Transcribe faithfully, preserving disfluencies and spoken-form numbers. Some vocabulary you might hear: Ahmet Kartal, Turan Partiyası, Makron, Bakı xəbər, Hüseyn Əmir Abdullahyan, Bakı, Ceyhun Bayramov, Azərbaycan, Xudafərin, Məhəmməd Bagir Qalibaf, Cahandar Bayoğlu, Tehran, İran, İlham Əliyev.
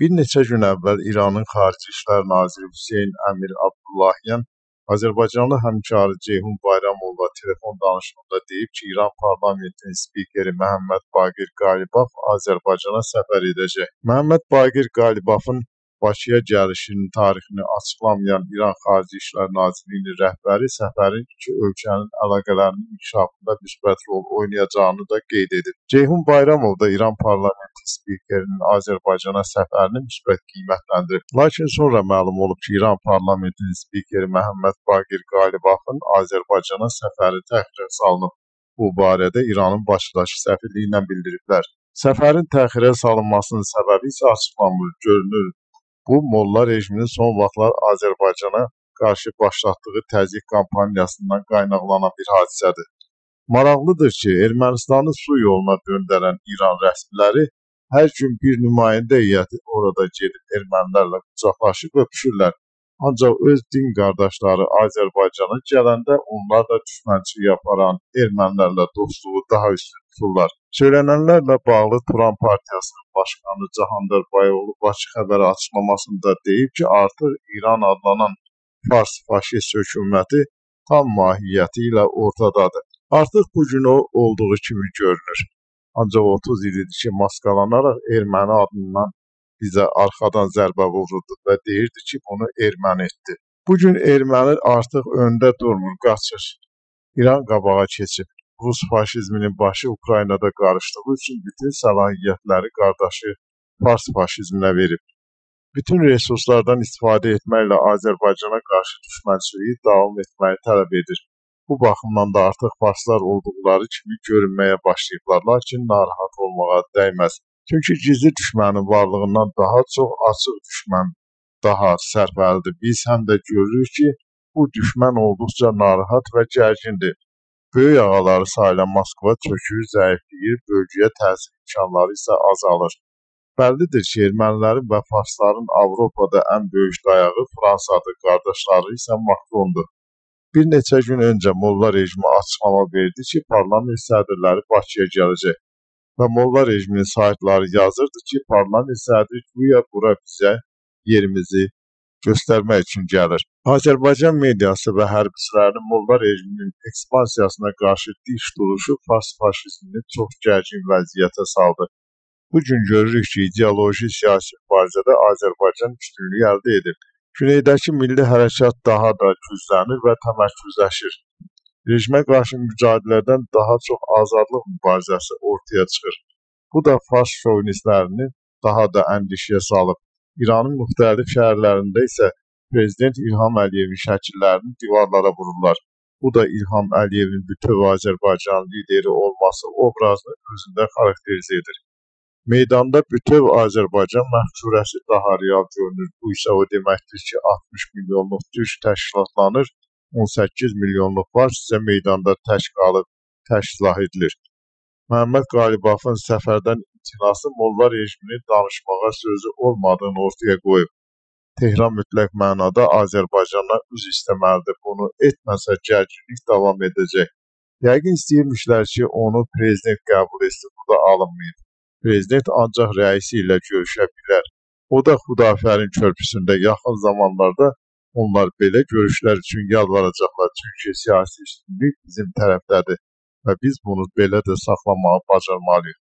Bir neçə gün əvvəl İranın Xarici İşlər Naziri Hüseyn Əmir Abdullahyan Azərbaycanlı həmkarı Ceyhun Bayramovla telefon danışığında deyib ki, İran parlamentinin spikeri Məhəmməd Bagir Qalibaf Azərbaycana səfər edəcək. Məhəmməd Bagir Qalibafın Bakıya gəlişinin tarixini açıqlamayan İran Xarici İşlər Nazirliyinin rəhbəri səfərin iki ölkənin əlaqələrinin inkişafında müsbət rol oynayacağını da qeyd edib. Ceyhun Bayramov da İran parlamenti spikerinin Azərbaycana səfərini müsbət qiymətləndirib. Lakin sonra məlum olub ki, İran parlamentinin spikeri Məhəmməd Bagir Qalibafın Azərbaycana səfəri təxirə salınıb. Bu barədə İranın başdakı səfirliyi ilə bildiriblər. Səfərin təxirə salınmasının səbəbi isə açıqlanmır, görünür. Bu, Molla rejiminin son vaxtlar Azərbaycana qarşı başlatdığı təzyiq kampaniyasından qaynaqlanan bir hadisədir. Maraqlıdır ki, Ermənistanı su yoluna döndərən İran rəsmiləri hər gün bir nümayəndə heyəti orada gedib ermənilərlə qucaqlaşıb öpüşürlər. Ancaq öz din qardaşları Azərbaycana gələndə onlar da düşmənçi yaparan ermənilərlə dostluğu daha üstün tuturlar. Söylənənlərlə bağlı Turan Partiyasının başkanı Cahandar Bayoğlu Bakı xəbəri açıqlamasında deyib ki, artıq İran adlanan Fars faşist hökuməti tam mahiyyəti ilə ortadadır. Artıq bu gün o olduğu kimi görünür. Ancaq otuz ildir ki, maskalanaraq erməni adından bizə arxadan zərbə vururdu və deyirdi ki, bunu erməni etdi. Bugün erməni artıq öndə durmur, qaçır. İran qabağa keçib. Rus faşizminin başı Ukraynada qarışdığı üçün bütün səlahiyyətləri qardaşı Fars faşizminə verib. Bütün resurslardan istifadə etməklə Azərbaycana qarşı düşmənçiliyi davam etməyi tələb edir. Bu baxımdan da artıq Farslar olduqları kimi görünməyə başlayıblar, lakin narahat olmağa dəyməz. Çünki gizli düşmənin varlığından daha çox açıq düşmən daha sərfəlidir. Biz həm də görürük ki, bu düşmən olduqca narahat və gərgindir. Böyük ağaları sayılan Moskva çökür, zəifliyir, bölgüyə təsir imkanları isə azalır. Bəllidir ki, ermənilərin və farsların Avropada ən böyük dayağı Fransadır, qardaşları isə Makrondur. Bir neçə gün öncə Molla rejimi açıqlama verdi ki, parlament sədrləri Bakıya gələcək və Molla rejiminin saytları yazırdı ki, parlament sədri güya bura bizə yerimizi göstərmək üçün gəlir. Azərbaycan mediası və hərbiçilərinin Molla rejiminin ekspansiyasına qarşı diş duruşu Fars faşizmini çox gərgin vəziyyətə saldı. Bugün görürük ki, ideoloji siyasi mübarizədə Azərbaycan üstünlüyü əldə edir. Güneydəki milli hərəkat daha da güclənir və təmərküzləşir. Rejimə qarşı mücadilədən daha çox azadlıq mübarizəsi ortaya çıxır. Bu da Fars şovinistlərini daha da əndişiyə salıb. İranın müxtəlif şəhərlərində isə Prezident İlham Əliyevin şəkillərini divarlara vururlar. Bu da İlham Əliyevin bütöv Azərbaycan lideri olması obrazını özündə xarakterizə edir. Meydanda bütöv Azərbaycan məfkurəsi daha real görünür. Bu isə o deməkdir ki, altmış milyonluq düş təşkilatlanır, on səkkiz milyonluq var isə meydanda tək qalıb təşkilat edilir. Məhəmməd Qalibafın səfərdən İtinası Molla rejimini danışmağa sözü olmadığını ortaya qoyub. Tehran mütləq mənada Azərbaycandan üzr istəməlidir, bunu etməsə gərginlik davam edəcək. Yəqin istəyirmişlər ki, onu prezident qəbul etsin, bu da alınmayıb. Prezident ancaq rəisi ilə görüşə bilər. O da Xudafərin körpüsündə yaxın zamanlarda onlar belə görüşlər üçün yalvaracaqlar. Çünki siyasi üstünlük bizim tərəfdədir və biz bunu belə də saxlamağı bacarmalıyıq.